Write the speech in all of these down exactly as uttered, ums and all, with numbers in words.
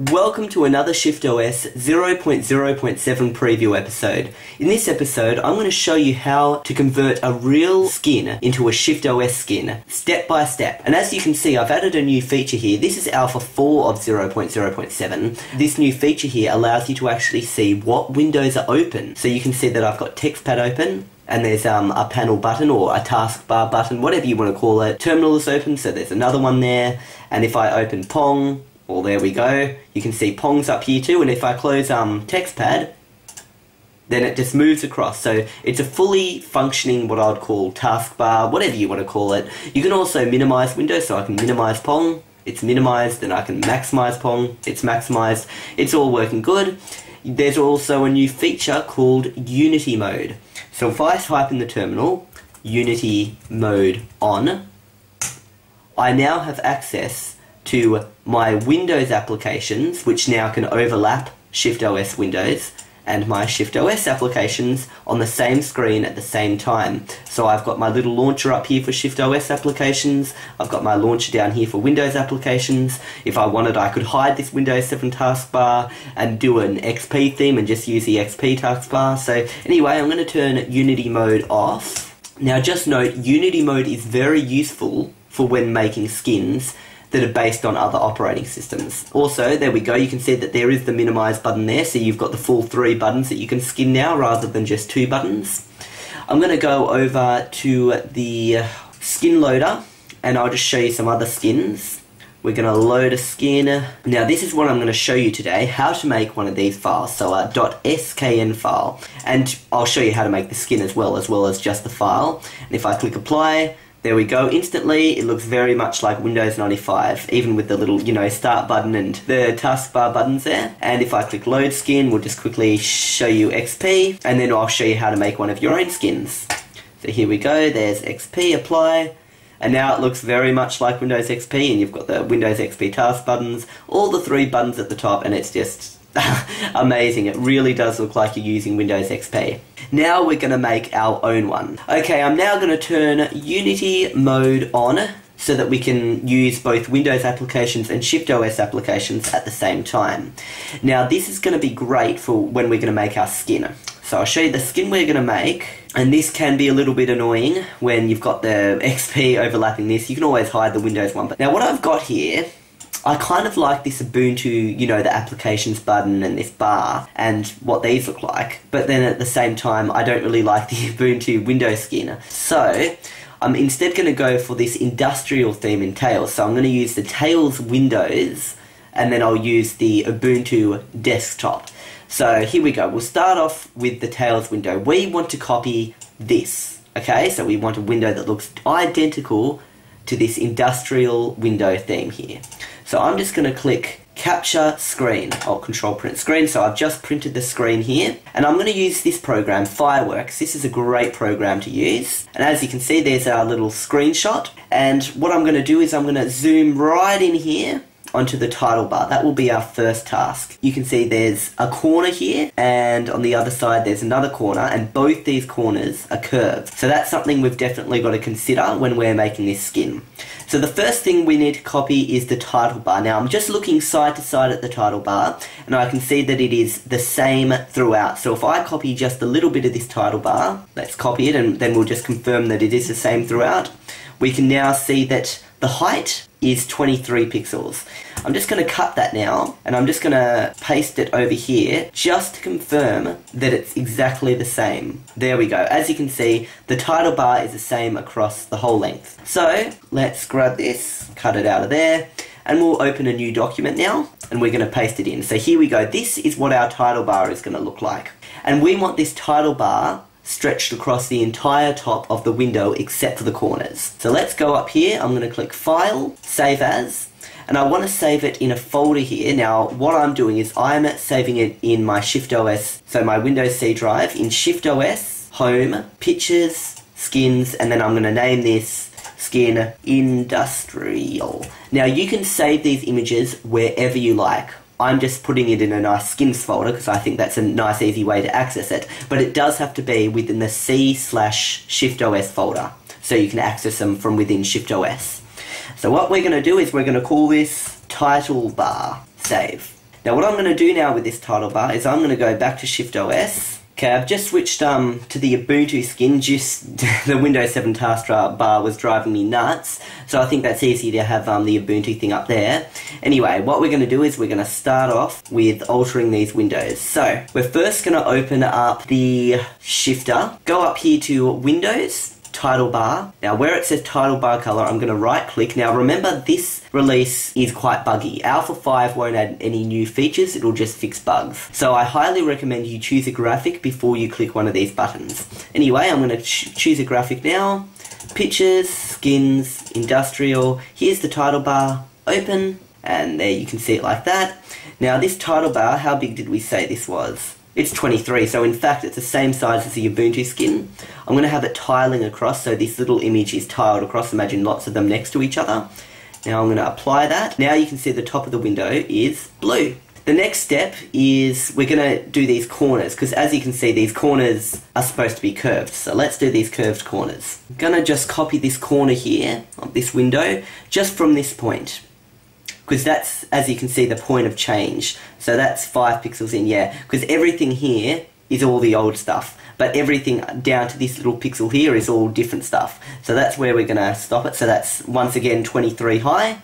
Welcome to another ShiftOS zero point zero point seven preview episode. In this episode, I'm going to show you how to convert a real skin into a ShiftOS skin, step by step. And as you can see, I've added a new feature here. This is Alpha four of zero point zero point seven. This new feature here allows you to actually see what windows are open. So you can see that I've got TextPad open, and there's um, a panel button or a taskbar button, whatever you want to call it. Terminal is open, so there's another one there. And if I open Pong, well, there we go. You can see Pong's up here too, and if I close um, TextPad, then it just moves across. So it's a fully functioning, what I'd call taskbar, whatever you want to call it. You can also minimize windows, so I can minimize Pong. It's minimized, then I can maximize Pong. It's maximized. It's all working good. There's also a new feature called Unity mode. So if I type in the terminal, Unity mode on, I now have access to my Windows applications, which now can overlap ShiftOS Windows, and my ShiftOS applications on the same screen at the same time. So I've got my little launcher up here for ShiftOS applications, I've got my launcher down here for Windows applications. If I wanted, I could hide this Windows seven taskbar and do an X P theme and just use the X P taskbar. So anyway, I'm going to turn Unity mode off. Now just note, Unity mode is very useful for when making skins that are based on other operating systems. Also, there we go, you can see that there is the minimize button there, so you've got the full three buttons that you can skin now rather than just two buttons. I'm going to go over to the skin loader and I'll just show you some other skins. We're going to load a skin. Now this is what I'm going to show you today, how to make one of these files, so a .skn file. And I'll show you how to make the skin as well, as well as just the file. And if I click apply, there we go, instantly it looks very much like Windows ninety-five, even with the little, you know, start button and the taskbar buttons there. And if I click load skin, we'll just quickly show you X P, and then I'll show you how to make one of your own skins. So here we go, there's X P, apply, and now it looks very much like Windows X P, and you've got the Windows X P task buttons, all the three buttons at the top, and it's just amazing. It really does look like you're using Windows X P. Now we're going to make our own one. Okay, I'm now going to turn Unity mode on so that we can use both Windows applications and ShiftOS applications at the same time. Now this is going to be great for when we're going to make our skin. So I'll show you the skin we're going to make, and this can be a little bit annoying when you've got the X P overlapping this. You can always hide the Windows one. But now what I've got here, I kind of like this Ubuntu, you know, the applications button and this bar and what these look like. But then at the same time, I don't really like the Ubuntu Windows skin. So I'm instead going to go for this industrial theme in Tails. So I'm going to use the Tails Windows, and then I'll use the Ubuntu desktop. So here we go. We'll start off with the Tails window. We want to copy this. Okay, so we want a window that looks identical to this industrial window theme here. So I'm just going to click capture screen, or control print screen, so I've just printed the screen here. And I'm going to use this program, Fireworks. This is a great program to use. And as you can see, there's our little screenshot. And what I'm going to do is I'm going to zoom right in here onto the title bar. That will be our first task. You can see there's a corner here, and on the other side there's another corner, and both these corners are curved. So that's something we've definitely got to consider when we're making this skin. So the first thing we need to copy is the title bar. Now I'm just looking side to side at the title bar, and I can see that it is the same throughout. So if I copy just a little bit of this title bar, let's copy it and then we'll just confirm that it is the same throughout. We can now see that the height is twenty-three pixels. I'm just going to cut that now, and I'm just going to paste it over here just to confirm that it's exactly the same. There we go. As you can see, the title bar is the same across the whole length. So let's grab this, cut it out of there, and we'll open a new document now, and we're going to paste it in. So here we go. This is what our title bar is going to look like. And we want this title bar stretched across the entire top of the window except for the corners. So let's go up here, I'm going to click File, Save As, and I want to save it in a folder here. Now what I'm doing is I'm saving it in my ShiftOS, so my Windows C drive, in ShiftOS, Home, Pictures, Skins, and then I'm going to name this skin Industrial. Now you can save these images wherever you like. I'm just putting it in a nice skins folder because I think that's a nice easy way to access it, but it does have to be within the C slash ShiftOS folder, so you can access them from within ShiftOS. So what we're going to do is we're going to call this title bar save. Now what I'm going to do now with this title bar is I'm going to go back to ShiftOS. Okay, I've just switched um, to the Ubuntu skin, just the Windows seven taskbar bar was driving me nuts, so I think that's easy to have um, the Ubuntu thing up there. Anyway, what we're going to do is we're going to start off with altering these windows. So, we're first going to open up the shifter, go up here to Windows, title bar. Now where it says title bar color, I'm going to right click. Now remember, this release is quite buggy. Alpha five won't add any new features, it'll just fix bugs. So I highly recommend you choose a graphic before you click one of these buttons. Anyway, I'm going to ch choose a graphic now. Pictures, skins, industrial. Here's the title bar, open, and there you can see it like that. Now this title bar, how big did we say this was? It's twenty-three, so in fact it's the same size as the Ubuntu skin. I'm going to have it tiling across, so this little image is tiled across. Imagine lots of them next to each other. Now I'm going to apply that. Now you can see the top of the window is blue. The next step is we're going to do these corners, because as you can see these corners are supposed to be curved. So let's do these curved corners. I'm going to just copy this corner here of this window just from this point, because that's, as you can see, the point of change. So that's five pixels in, yeah. Because everything here is all the old stuff, but everything down to this little pixel here is all different stuff. So that's where we're going to stop it. So that's, once again, twenty-three high.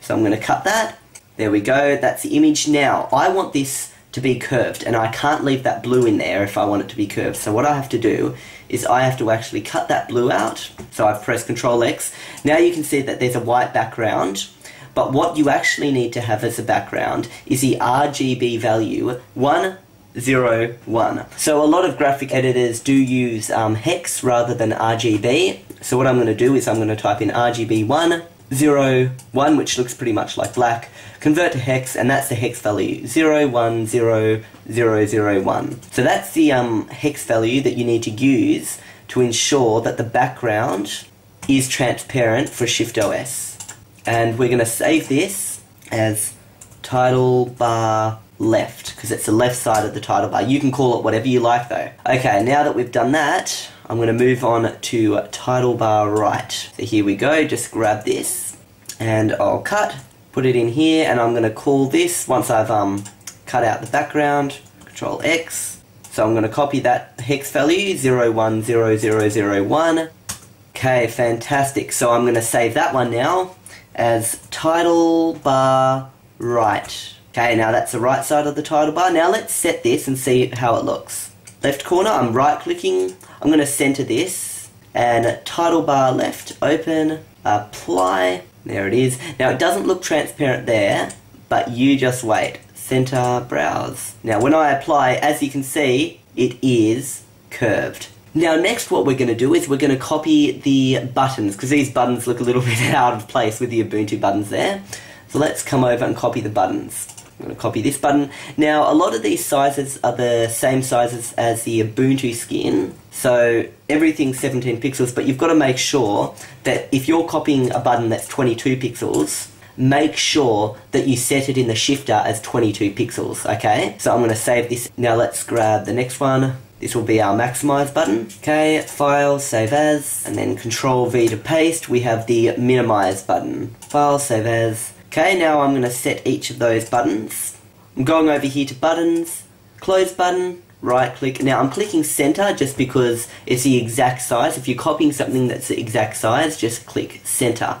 So I'm going to cut that. There we go. That's the image. Now, I want this to be curved, and I can't leave that blue in there if I want it to be curved. So what I have to do is I have to actually cut that blue out. So I've pressed control X. Now you can see that there's a white background. But what you actually need to have as a background is the R G B value one zero one. So a lot of graphic editors do use um, hex rather than R G B. So what I'm going to do is I'm going to type in R G B one zero one, which looks pretty much like black, convert to hex, and that's the hex value, zero one zero zero zero one. So that's the um, hex value that you need to use to ensure that the background is transparent for ShiftOS. And we're going to save this as title bar left, because it's the left side of the title bar. You can call it whatever you like though. Okay, now that we've done that, I'm going to move on to title bar right. So here we go, just grab this, and I'll cut, put it in here, and I'm going to call this, once I've um, cut out the background, control X. So I'm going to copy that hex value, zero one zero zero zero one. Okay, fantastic. So I'm going to save that one now as title bar right. Okay, now that's the right side of the title bar. Now let's set this and see how it looks. Left corner, I'm right clicking, I'm going to center this, and title bar left, open, apply, there it is. Now it doesn't look transparent there, but you just wait. Center, browse. Now when I apply, as you can see, it is curved. Now next what we're going to do is we're going to copy the buttons, because these buttons look a little bit out of place with the Ubuntu buttons there. So let's come over and copy the buttons. I'm going to copy this button. Now a lot of these sizes are the same sizes as the Ubuntu skin, so everything's seventeen pixels, but you've got to make sure that if you're copying a button that's twenty-two pixels, make sure that you set it in the shifter as twenty-two pixels, okay? So I'm going to save this. Now let's grab the next one. This will be our maximize button. Okay, file, save as, and then control V to paste. We have the minimize button. File, save as. Okay, now I'm going to set each of those buttons. I'm going over here to buttons, close button, right click. Now I'm clicking center just because it's the exact size. If you're copying something that's the exact size, just click center.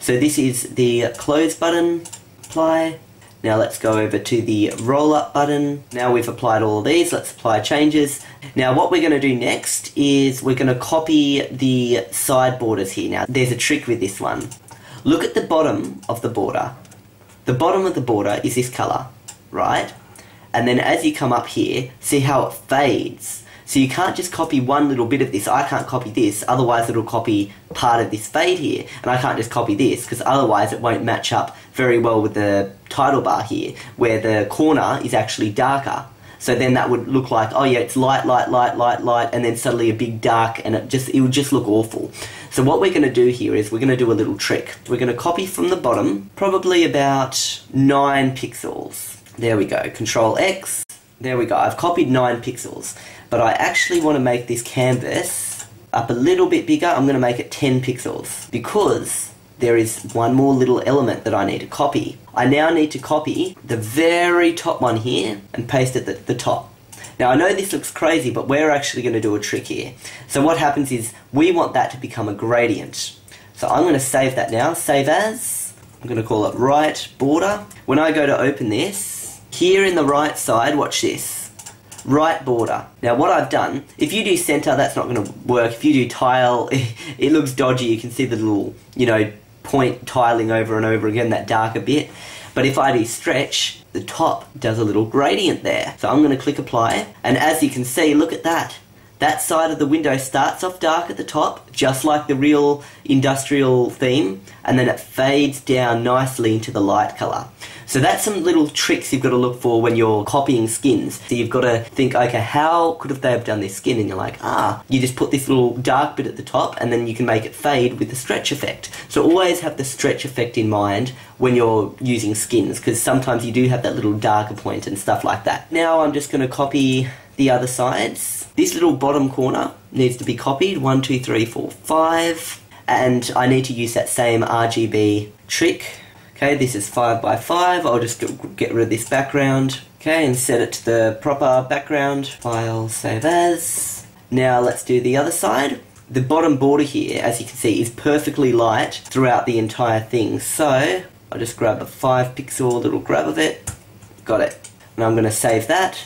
So this is the close button, apply. Now let's go over to the roll up button. Now we've applied all of these, let's apply changes. Now what we're going to do next is we're going to copy the side borders here. Now there's a trick with this one. Look at the bottom of the border. The bottom of the border is this color, right? And then as you come up here, see how it fades. So you can't just copy one little bit of this. I can't copy this, otherwise it'll copy part of this fade here. And I can't just copy this, because otherwise it won't match up very well with the title bar here, where the corner is actually darker. So then that would look like, oh yeah, it's light, light, light, light, light, and then suddenly a big dark, and it just it would just look awful. So what we're going to do here is we're going to do a little trick. We're going to copy from the bottom, probably about nine pixels. There we go, control X. There we go, I've copied nine pixels, but I actually want to make this canvas up a little bit bigger. I'm going to make it ten pixels, because there is one more little element that I need to copy. I now need to copy the very top one here and paste it at the top. Now, I know this looks crazy, but we're actually going to do a trick here. So what happens is we want that to become a gradient. So I'm going to save that now. Save as. I'm going to call it right border. When I go to open this, here in the right side, watch this. Right border. Now what I've done, if you do center, that's not going to work. If you do tile, it looks dodgy. You can see the little, you know, point tiling over and over again, that darker bit. But if I do stretch, the top does a little gradient there. So I'm going to click apply, and as you can see, look at that. That side of the window starts off dark at the top, just like the real industrial theme, and then it fades down nicely into the light colour. So that's some little tricks you've got to look for when you're copying skins. So you've got to think, okay, how could have they have done this skin? And you're like, ah, you just put this little dark bit at the top, and then you can make it fade with the stretch effect. So always have the stretch effect in mind when you're using skins, because sometimes you do have that little darker point and stuff like that. Now I'm just going to copy the other sides. This little bottom corner needs to be copied, one, two, three, four, five, and I need to use that same R G B trick. Okay, this is five by five, I'll just get rid of this background, okay, and set it to the proper background. File, save as. Now let's do the other side. The bottom border here, as you can see, is perfectly light throughout the entire thing, so I'll just grab a five pixel little grab of it. Got it. And I'm going to save that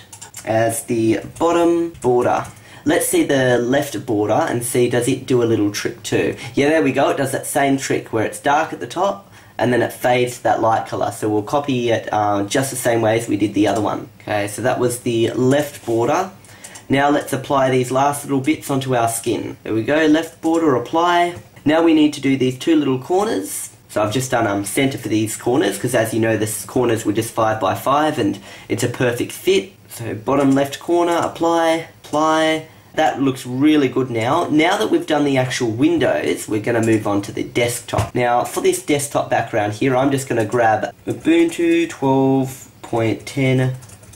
as the bottom border. Let's see the left border and see, does it do a little trick too? Yeah, there we go, it does that same trick where it's dark at the top, and then it fades to that light colour. So we'll copy it uh, just the same way as we did the other one. Okay, so that was the left border. Now let's apply these last little bits onto our skin. There we go, left border, apply. Now we need to do these two little corners. So I've just done um, centre for these corners, because as you know, the corners were just five by five, and it's a perfect fit. So bottom left corner, apply, apply. That looks really good now. Now that we've done the actual windows, we're going to move on to the desktop. Now, for this desktop background here, I'm just going to grab Ubuntu twelve point ten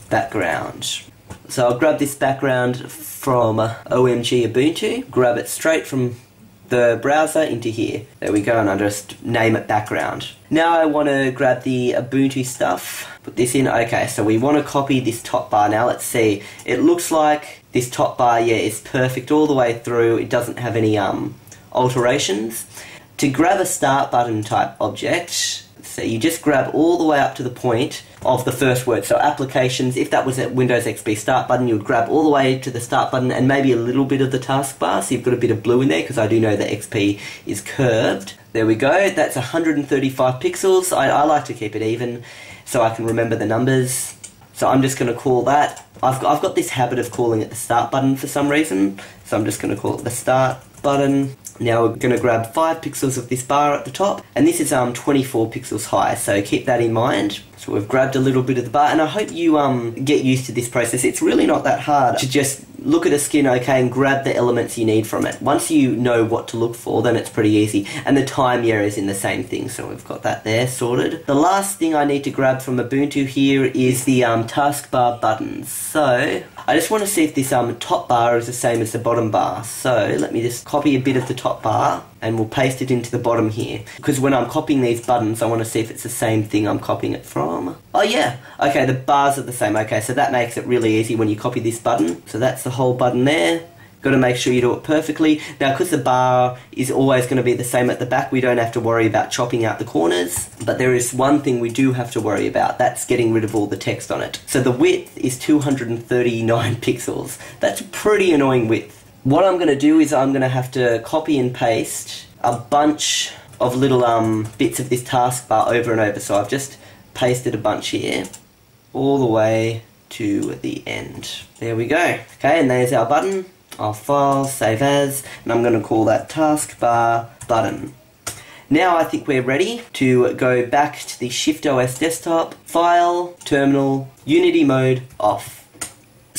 background. So I'll grab this background from O M G Ubuntu, grab it straight from the browser into here. There we go, and I'll just name it background. Now I want to grab the Ubuntu stuff, put this in. Okay, so we want to copy this top bar now. Let's see. It looks like this top bar, yeah, is perfect all the way through. It doesn't have any um, alterations. To grab a start button type object, so you just grab all the way up to the point of the first word. So applications, if that was at Windows X P start button, you would grab all the way to the start button and maybe a little bit of the taskbar. So you've got a bit of blue in there, because I do know that X P is curved. There we go. That's one hundred thirty-five pixels. I, I like to keep it even so I can remember the numbers. So I'm just going to call that. I've got, I've got this habit of calling it the start button for some reason, so I'm just going to call it the start button. Now we're going to grab five pixels of this bar at the top, and this is um, twenty-four pixels high, so keep that in mind. So we've grabbed a little bit of the bar, and I hope you um, get used to this process. It's really not that hard to just look at a skin, okay, and grab the elements you need from it. Once you know what to look for, then it's pretty easy, and the time here is in the same thing, so we've got that there sorted. The last thing I need to grab from Ubuntu here is the um, taskbar buttons. So I just want to see if this um, top bar is the same as the bottom bar, so let me just copy a bit of the top bar and we'll paste it into the bottom here, because when I'm copying these buttons, I want to see if it's the same thing I'm copying it from. Oh yeah, okay, the bars are the same. Okay, so that makes it really easy when you copy this button. So that's the whole button there. Got to make sure you do it perfectly. Now, because the bar is always going to be the same at the back, we don't have to worry about chopping out the corners. But there is one thing we do have to worry about. That's getting rid of all the text on it. So the width is two hundred thirty-nine pixels. That's a pretty annoying width. What I'm going to do is I'm going to have to copy and paste a bunch of little um, bits of this taskbar over and over. So I've just pasted a bunch here all the way to the end. There we go. Okay, and there's our button. I'll file, save as, and I'm going to call that taskbar button. Now I think we're ready to go back to the ShiftOS desktop, file, terminal, Unity mode, off.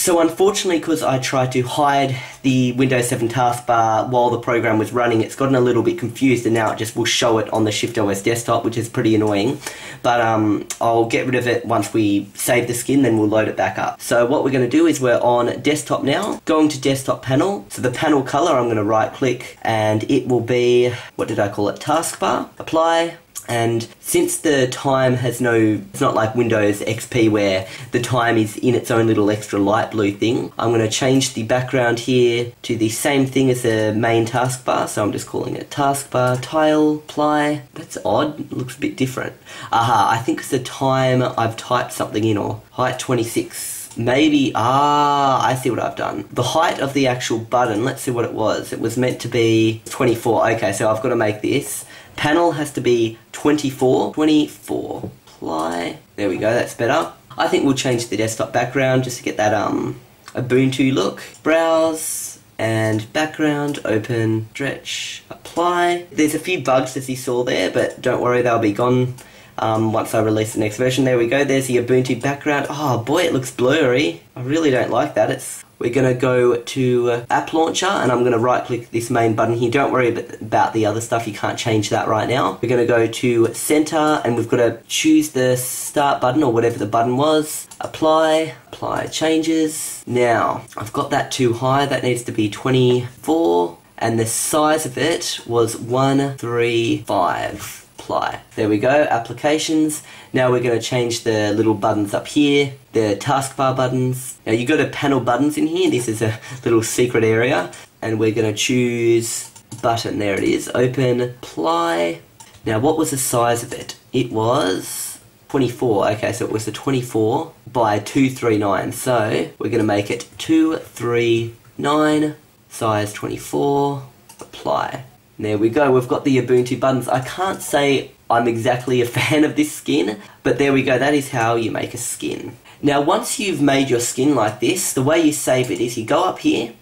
So unfortunately, because I tried to hide the Windows seven taskbar while the program was running, it's gotten a little bit confused, and now it just will show it on the ShiftOS desktop, which is pretty annoying. But um, I'll get rid of it once we save the skin, then we'll load it back up. So what we're going to do is we're on desktop now, going to desktop panel. So the panel color, I'm going to right click, and it will be, what did I call it, taskbar, apply. And since the time has no, it's not like Windows X P where the time is in its own little extra light blue thing, I'm going to change the background here to the same thing as the main taskbar, so I'm just calling it taskbar, tile, apply. That's odd, it looks a bit different. Aha, I think it's the time I've typed something in, or height twenty-six. Maybe, ah, I see what I've done. The height of the actual button, let's see what it was. It was meant to be twenty-four. Okay, so I've got to make this. Panel has to be twenty-four. twenty-four. Apply. There we go, that's better. I think we'll change the desktop background just to get that um Ubuntu look. Browse and background, open, stretch, apply. There's a few bugs as you saw there, but don't worry, they'll be gone. Um, once I release the next version, there we go, there's the Ubuntu background. Oh boy, it looks blurry. I really don't like that. It's We're going to go to uh, App Launcher, and I'm going to right click this main button here. Don't worry about the other stuff, you can't change that right now. We're going to go to Center, and we've got to choose the Start button, or whatever the button was. Apply, apply changes. Now, I've got that too high, that needs to be twenty-four, and the size of it was one thirty-five. Apply. There we go, applications. Now we're going to change the little buttons up here, the taskbar buttons. Now you go to panel buttons in here, this is a little secret area, and we're going to choose button, there it is, open, apply. Now what was the size of it? It was twenty-four, okay, so it was the twenty-four by two thirty-nine, so we're going to make it two thirty-nine, size twenty-four, apply. There we go, we've got the Ubuntu buttons. I can't say I'm exactly a fan of this skin, but there we go, that is how you make a skin. Now once you've made your skin like this, the way you save it is you go up here,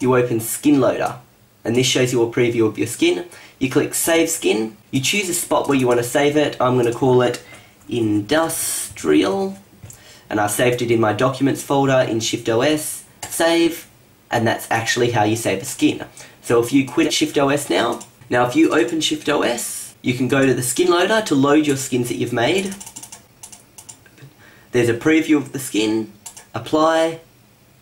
you open Skin Loader, and this shows you a preview of your skin. You click Save Skin, you choose a spot where you want to save it. I'm going to call it Industrial, and I saved it in my Documents folder in ShiftOS, Save, and that's actually how you save a skin. So if you quit ShiftOS now, now if you open ShiftOS, you can go to the skin loader to load your skins that you've made. There's a preview of the skin, apply,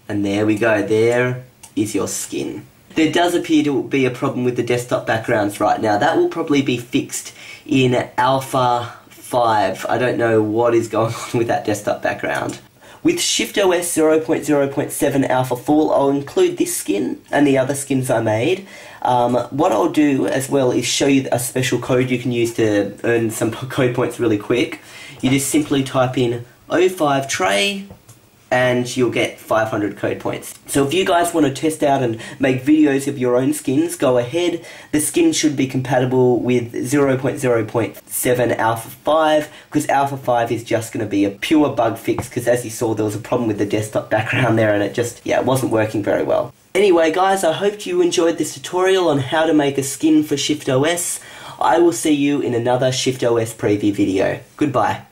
and there we go, there is your skin. There does appear to be a problem with the desktop backgrounds right now. That will probably be fixed in Alpha five. I don't know what is going on with that desktop background. With ShiftOS zero point zero point seven Alpha four, I'll include this skin and the other skins I made. Um, what I'll do as well is show you a special code you can use to earn some code points really quick. You just simply type in oh five tray and you'll get five hundred code points. So if you guys want to test out and make videos of your own skins, go ahead. The skin should be compatible with zero point zero point seven Alpha five, because Alpha five is just going to be a pure bug fix, because as you saw there was a problem with the desktop background there, and it just, yeah, it wasn't working very well. Anyway guys, I hope you enjoyed this tutorial on how to make a skin for ShiftOS. I will see you in another ShiftOS preview video. Goodbye.